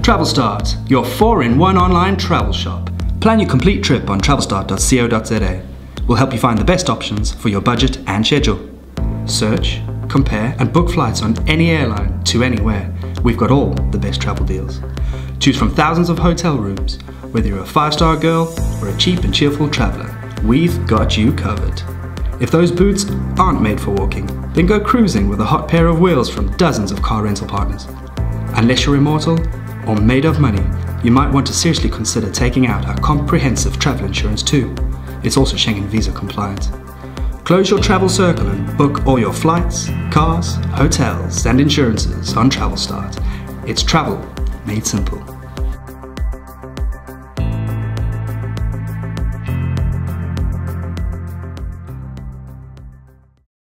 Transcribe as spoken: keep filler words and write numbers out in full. Travelstart, your four in one online travel shop. Plan your complete trip on travelstart dot co dot z a. We'll help you find the best options for your budget and schedule. Search, compare and book flights on any airline to anywhere. We've got all the best travel deals. Choose from thousands of hotel rooms. Whether you're a five-star girl or a cheap and cheerful traveler, we've got you covered. If those boots aren't made for walking, then go cruising with a hot pair of wheels from dozens of car rental partners. Unless you're immortal or made of money, you might want to seriously consider taking out our comprehensive travel insurance too. It's also Schengen visa compliant. Close your travel circle and book all your flights, cars, hotels and insurances on Travelstart. It's travel made simple.